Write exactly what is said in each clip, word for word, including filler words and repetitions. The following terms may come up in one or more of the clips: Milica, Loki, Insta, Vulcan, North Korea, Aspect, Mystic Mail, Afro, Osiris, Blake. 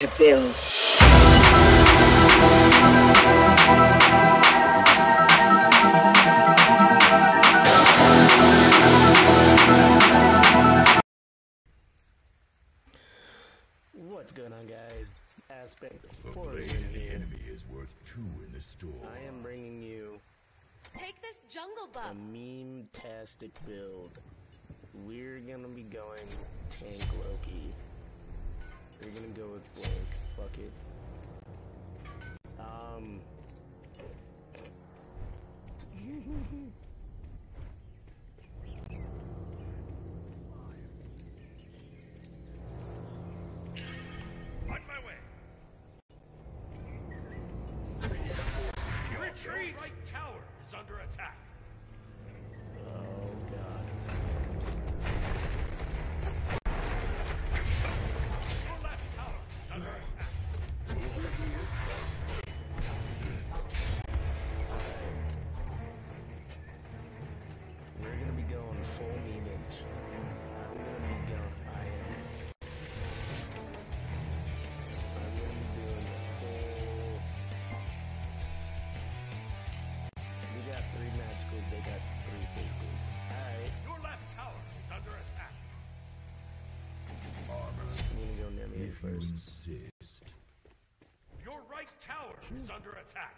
to build. What's going on, guys? Aspect for the enemy is worth two in the store. I am bringing you. Take this jungle buff. A meme-tastic build. We're gonna be going tank Loki. We're gonna go with Blake. Fuck it. Um. On my way. Retreat! Right tower is under attack. First. Insist. Your right tower is under attack.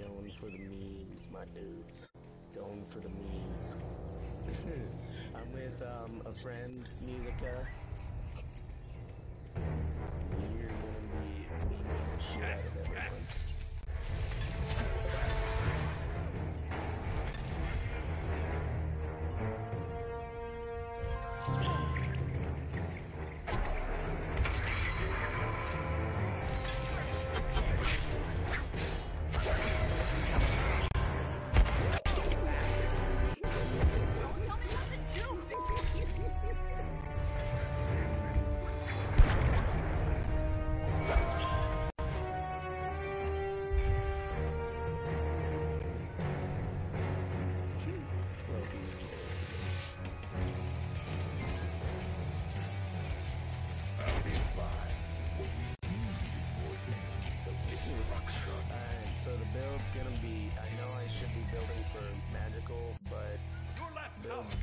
Going for the memes, my dudes. Going for the memes. I'm with um, a friend, Milica. We're gonna be memeing the shit out of everyone.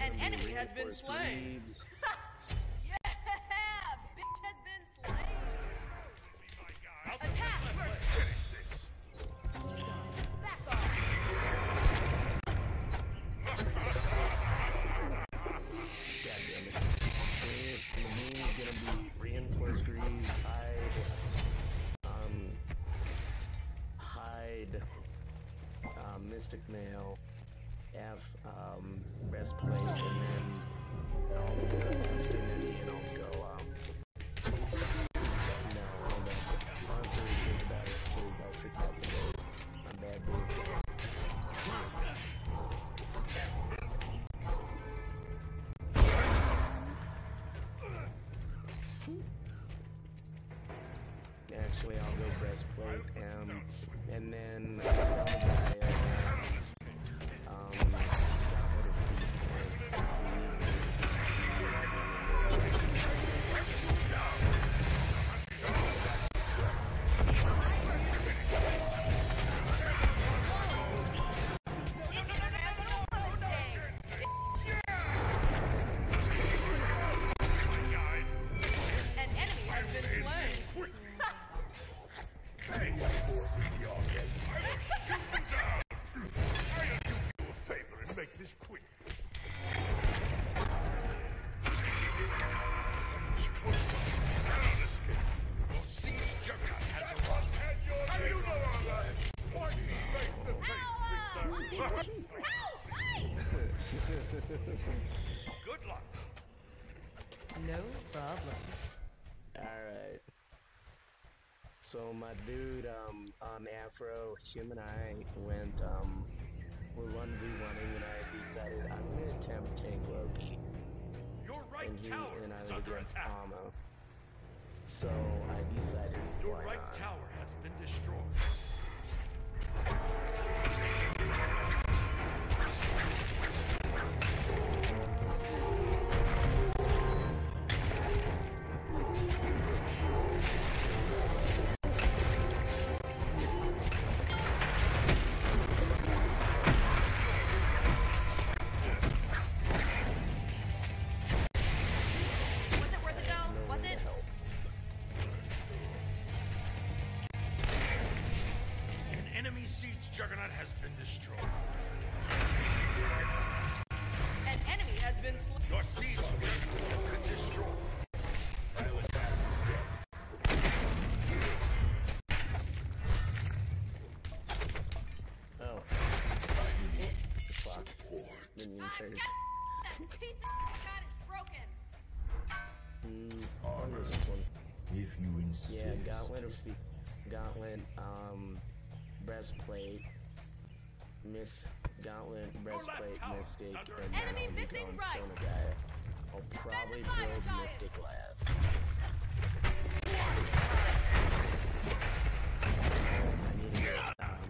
An enemy has been slain. Yeah, bitch has been slain. Attack first. Finish this. Back off. God damn it. The meme is gonna be reinforced greens. Hide. Um. Hide. Uh, Mystic Mail. Have um rest plate and then I'll go after Nitty and I'll go um no, hold on. I'm pretty good about it because I'll pick up the boat. I'm bad boy. Actually I'll go breastplate um and then uh, Good luck. No problem. Alright. So my dude, um, on Afro, him and I went, um, we're one v one-ing and I decided I'm gonna attempt tank Loki. Your right and he, tower and I was against Amo. So I decided Your why right not. tower has been destroyed. Thank you. juggernaut has been destroyed. An enemy has been slain. Your siege has been destroyed. Yeah, gauntlet of speed, gauntlet, um, breastplate, miss, gauntlet, breastplate, mystic, and enemy um, missing right. I'll defend probably build giant. Mystic last. I need to get, um, gauntlet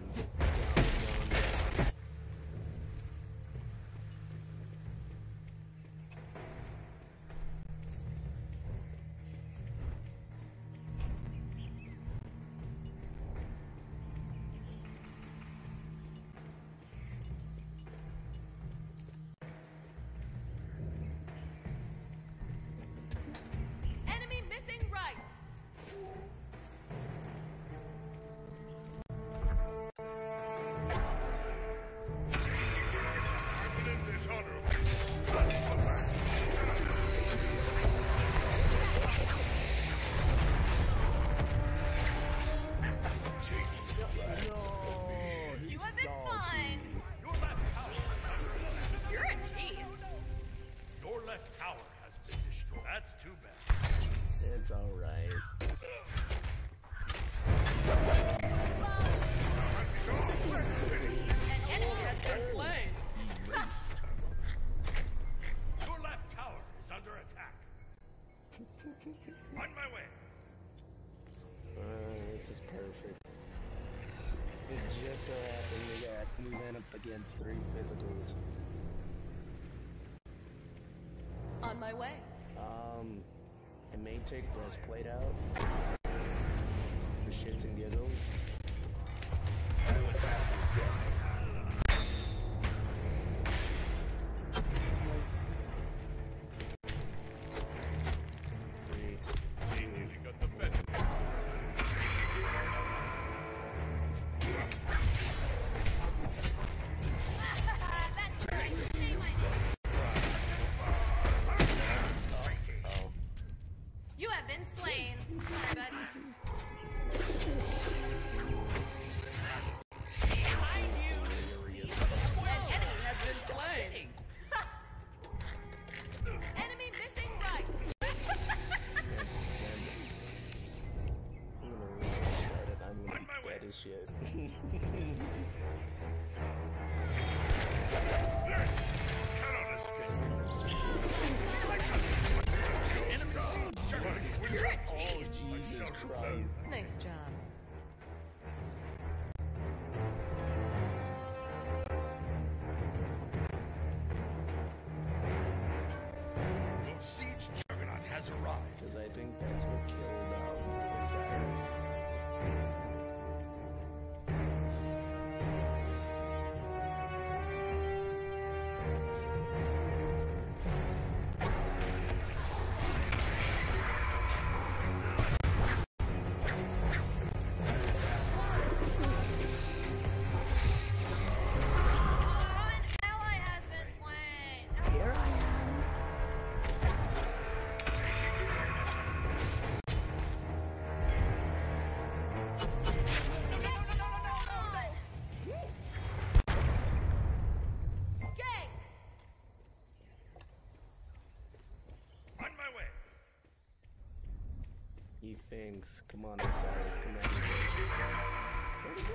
against three physicals. On my way. Um, I may take breastplate out for shits and giggles. Thanks. Come on, Osiris, come on. Where'd he go?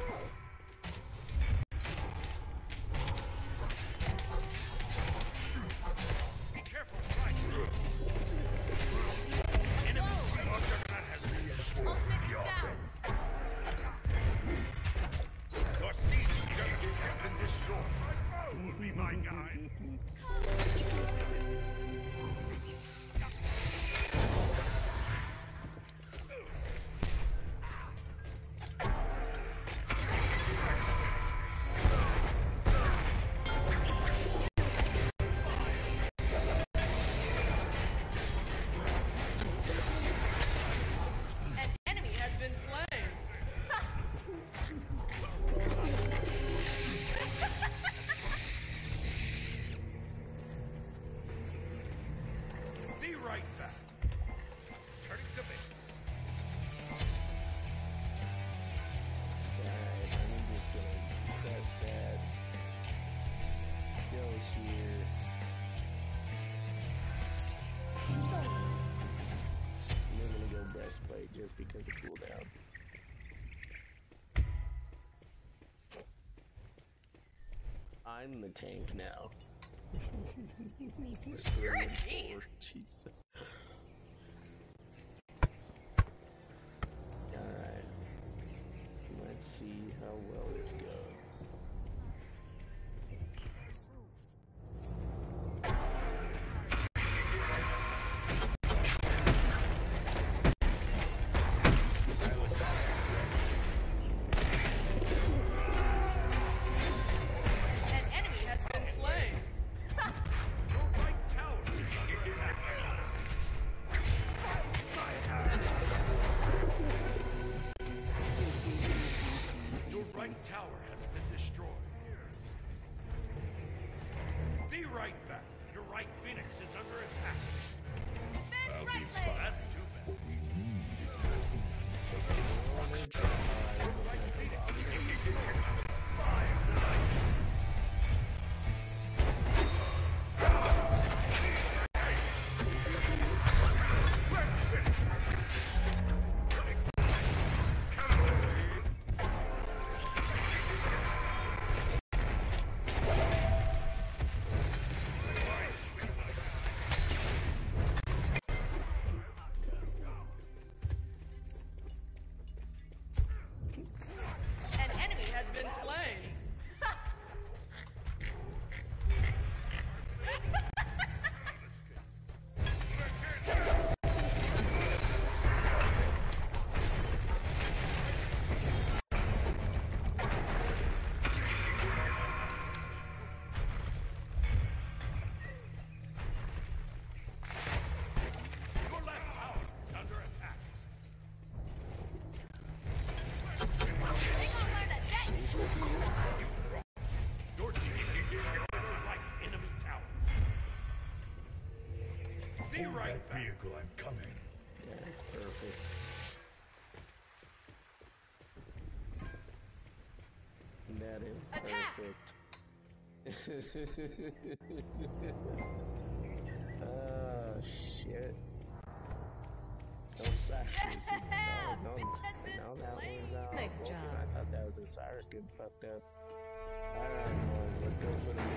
Be careful, right? Enemy juggernaut has been destroyed. Ultimate is down. Your siege juggernaut has been destroyed. Will be my guide. play just because of cooldown. I'm the tank now. You're a G. Jesus. Alright. Let's see how well this goes. Perfect. Oh shit. No sack. This is no, no, no, that was, uh, nice Vulcan. Job. I thought that was Osiris getting fucked up. Alright boys, let's go for the memes.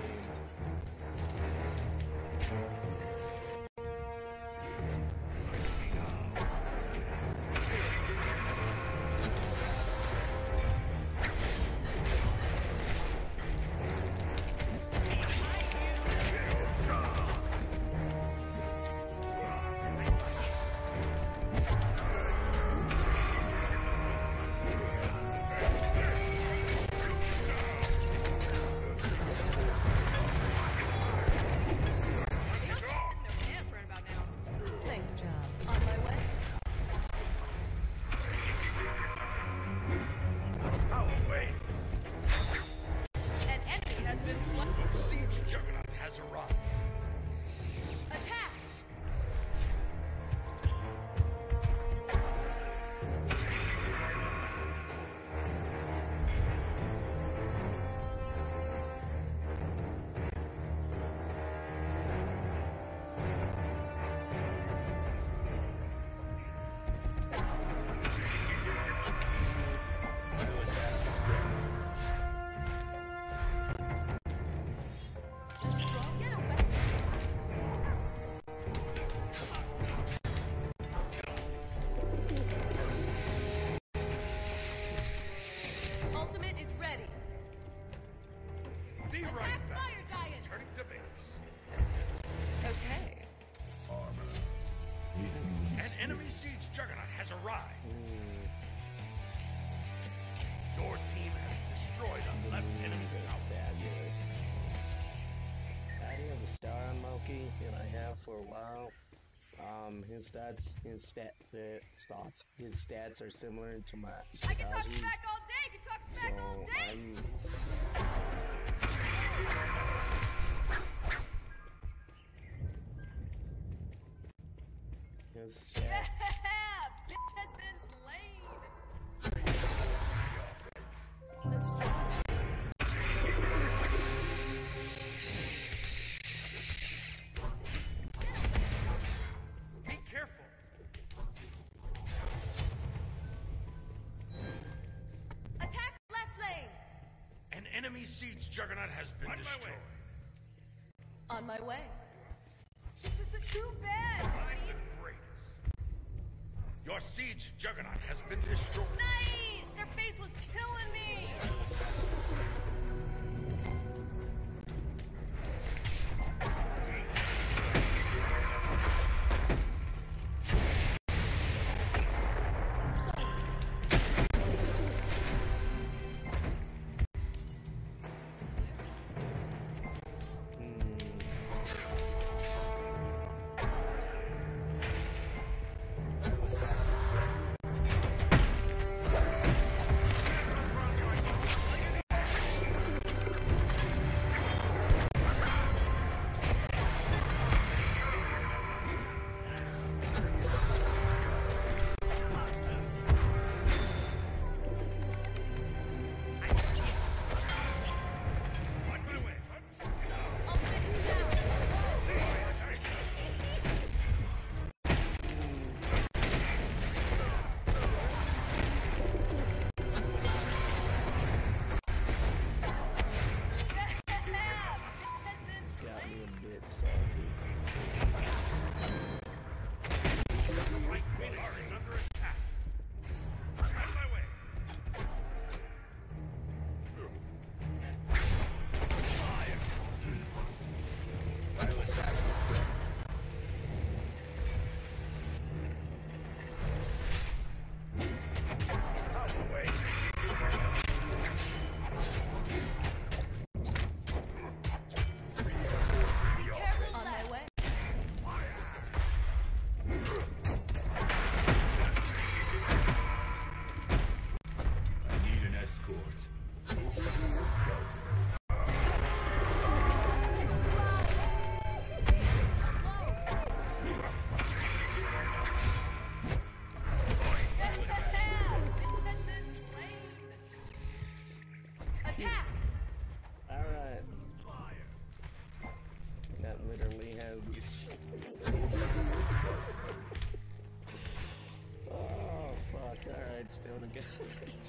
His stats, his stat, the stats, his stats are similar to my. I can talk smack all day. I can talk smack so all day. I'm... His stats. Yeah, bitch has been slain. The stats. Careful! Seed's juggernaut has been destroyed. On my way. This is too bad. I'm the greatest. Your siege juggernaut has been destroyed. Nice! Their face was killing me!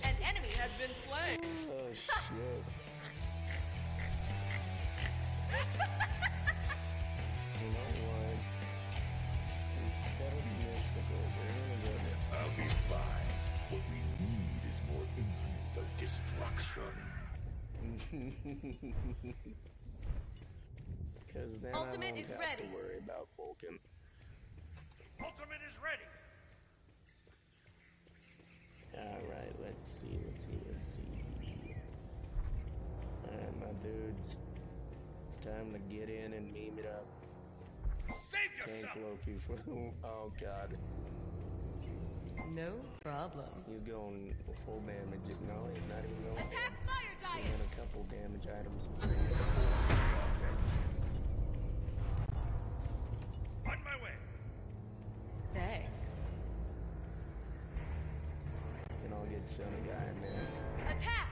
An enemy has been slain. Oh shit. You know what? Instead of mystical, we're gonna go this. I'll be fine. What we need is more influence of destruction. Because then Ultimate I don't is have ready. to worry about Vulcan. Ultimate is ready. Alright, let's see, let's see, let's see. Alright, my dudes. It's time to get in and meme it up. Save yourself! Tank Loki for the... Oh, God. No problem. He's going full damage. No, he's not even going... Attack fire giant! And a couple damage items. On my way! Thanks. I'll get some guy in minutes. Attack!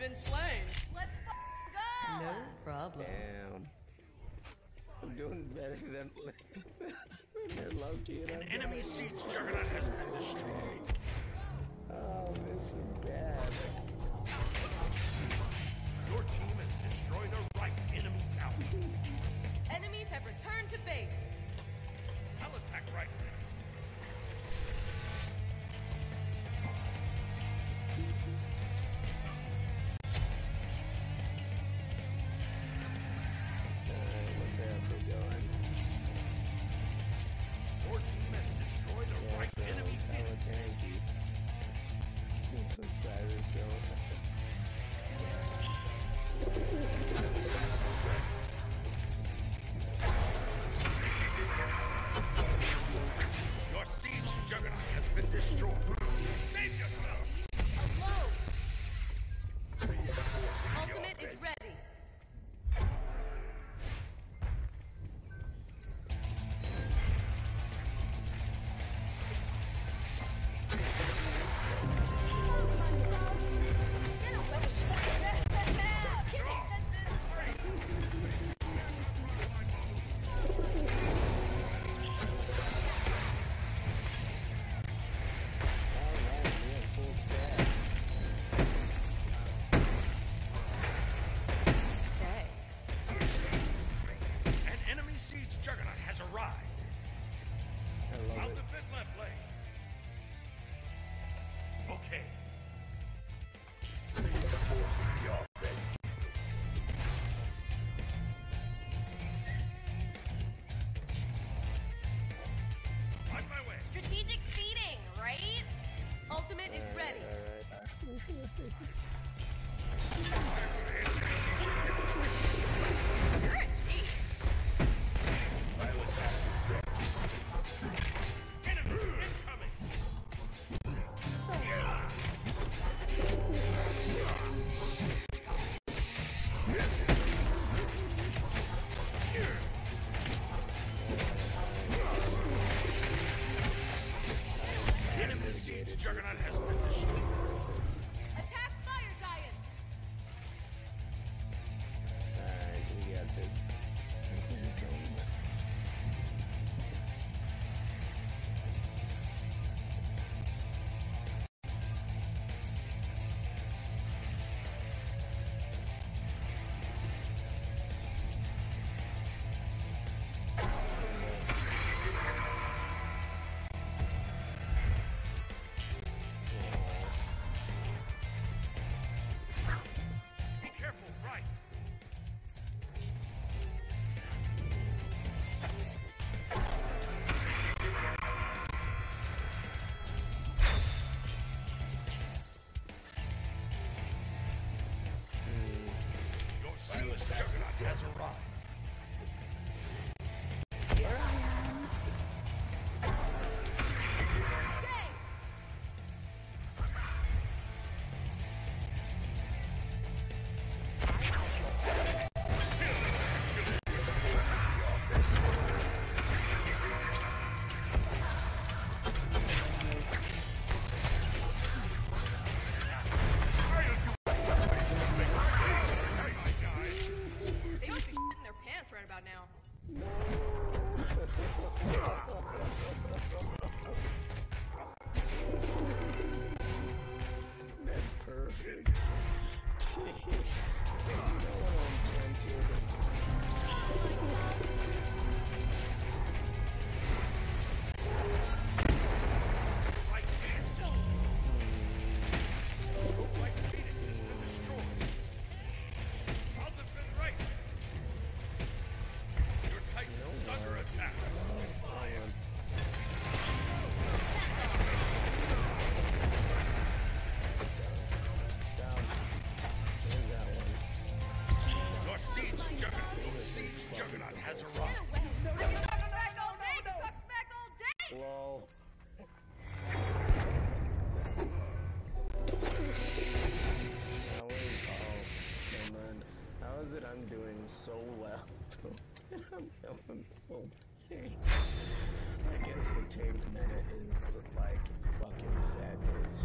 been slain. Let's go. No problem. Damn. I'm doing better than Loki. An enemy siege juggernaut has been destroyed. Oh, this is bad. Your team has destroyed a right enemy tower. Enemies have returned to base. I'll attack right now. Like fucking fabulous.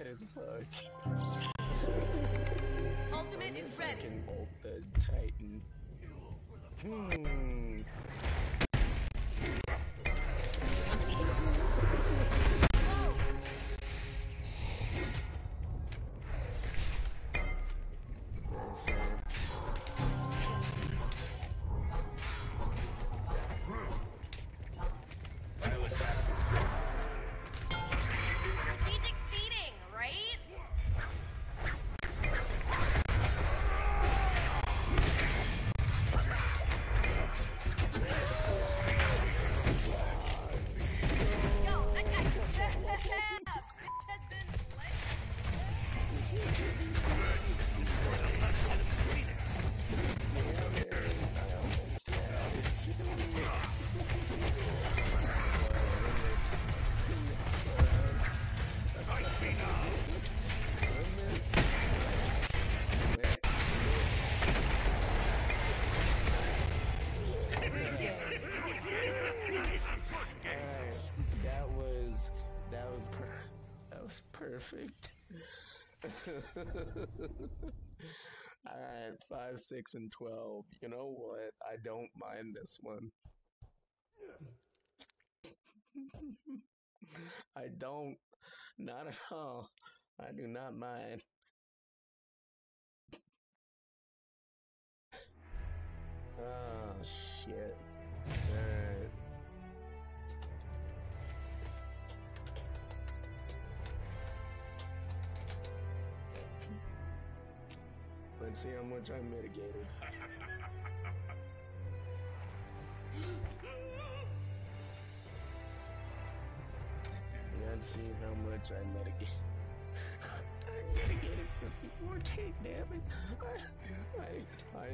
As fuck. Ultimate is ready. Can ult the Titan. Hmm. Perfect. Alright, five, six, and twelve. You know what? I don't mind this one. I don't. Not at all. I do not mind. Oh, shit. Alright. Let's see how much I mitigated. Yeah, and see how much I mitigate. I mitigated fifty-four K, damn it. I, I, I.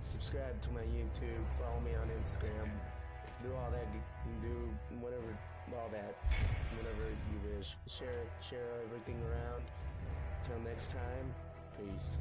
Subscribe to my YouTube, follow me on Instagram, do all that, do whatever, all that, whatever you wish. Share, share everything around. Till next time, peace.